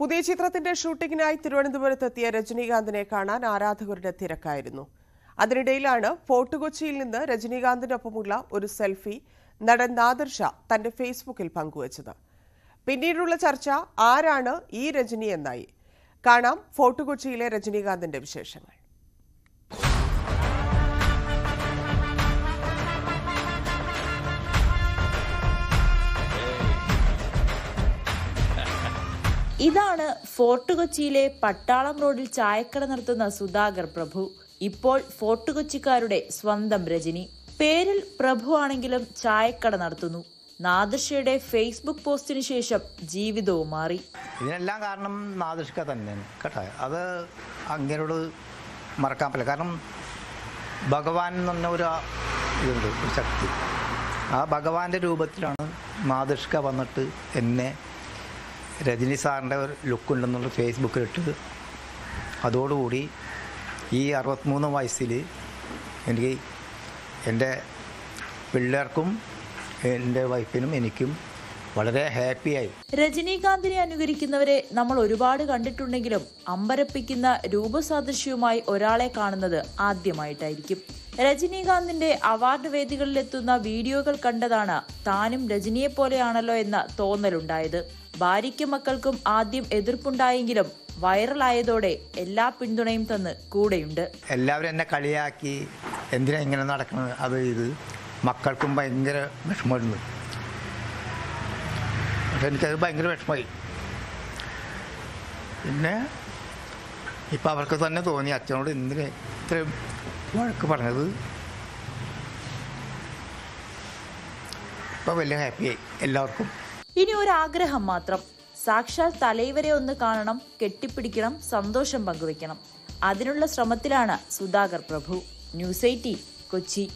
പുതിയ ചിത്രത്തിന്റെ ഷൂട്ടിംഗിനായി തിരുവനന്തപുരത്തെത്തിയ രജനീകാന്തിനെ കാണാൻ ആരാധകരുടെ തിരക്കായിരുന്നു. അതിനിടയിലാണ് ഫോർട്ട് കൊച്ചിയിൽ നിന്ന് രജനീകാന്തിനൊപ്പമുള്ള ഒരു സെൽഫി നടൻ നാദിർ ഷാ തന്റെ ഫേസ്ബുക്കിൽ പങ്കുവച്ചത്. പിന്നീടുള്ള ചർച്ച ആരാണ് ഈ രജനി എന്നായി. കാണാം ഫോർട്ട് കൊച്ചിയിലെ രജനീകാന്തിന്റെ വിശേഷങ്ങൾ. ഇതാണ് ഫോർട്ട് കൊച്ചിയിലെ പട്ടാളം റോഡിൽ ചായക്കട നടത്തുന്ന സുധാകർ പ്രഭു, ഇപ്പോൾ ഫോർട്ട് കൊച്ചിക്കാരുടെ സ്വന്തം രജനി. പേരിൽ പ്രഭു ആണെങ്കിലും ചായക്കട നടത്തുന്നു. നാദിർഷയുടെ ഫേസ്ബുക്ക് പോസ്റ്റിന് ശേഷം ജീവിതവും മാറി. ഇതിനെല്ലാം കാരണം നാദിർഷ തന്നെയാണ് കേട്ടോ. അത് അങ്ങനോട് മറക്കാൻ പറ്റില്ല. കാരണം ഭഗവാൻ എന്ന് പറഞ്ഞ ഒരു ഇതുണ്ട്, ഒരു ശക്തി. ആ ഭഗവാന്റെ രൂപത്തിലാണ് നാദിർഷ വന്നിട്ട് എന്നെ രജനി സാറിൻ്റെ ഒരു ലുക്കുണ്ടെന്നുള്ള ഫേസ്ബുക്കിലിട്ട് അതോടുകൂടി ഈ 63 വയസ്സിൽ എനിക്ക് എൻ്റെ പിള്ളേർക്കും എൻ്റെ വൈഫിനും എനിക്കും വളരെ ഹാപ്പിയായി. രജനീകാന്തിനെ അനുകരിക്കുന്നവരെ നമ്മൾ ഒരുപാട് കണ്ടിട്ടുണ്ടെങ്കിലും അമ്പരപ്പിക്കുന്ന രൂപസാദൃശ്യവുമായി ഒരാളെ കാണുന്നത് ആദ്യമായിട്ടായിരിക്കും. രജനീകാന്തിന്റെ അവാർഡ് വേദികളിലെത്തുന്ന വീഡിയോകൾ കണ്ടതാണ് താനും രജനിയെ പോലെയാണല്ലോ എന്ന തോന്നലുണ്ടായത്. ഭാര്യയ്ക്കും മക്കൾക്കും ആദ്യം എതിർപ്പുണ്ടായെങ്കിലും വൈറലായതോടെ എല്ലാ പിന്തുണയും തന്ന് കൂടെയുണ്ട്. എല്ലാവരും എന്നെ കളിയാക്കി, എന്തിനാ ഇങ്ങനെ നടക്കുന്നത്, അത് ഇത്. മക്കൾക്കും ഭയങ്കര വിഷമമായിരുന്നു. പക്ഷെ എനിക്കത് ഭയങ്കര വിഷമമായി. പിന്നെ ഇപ്പം അവർക്ക് തന്നെ തോന്നി അച്ഛനോട് എന്തിനെ ഇത്രയും വഴക്ക് പറഞ്ഞത്. ഇപ്പം വലിയ ഹാപ്പിയായി എല്ലാവർക്കും. ഇനി ഒരാഗ്രഹം മാത്രം, സാക്ഷാൽ തലൈവരെ ഒന്ന് കാണണം, കെട്ടിപ്പിടിക്കണം, സന്തോഷം പങ്കുവെക്കണം. അതിനുള്ള ശ്രമത്തിലാണ് സുധാകർ പ്രഭു. ന്യൂസ് 18 കൊച്ചി.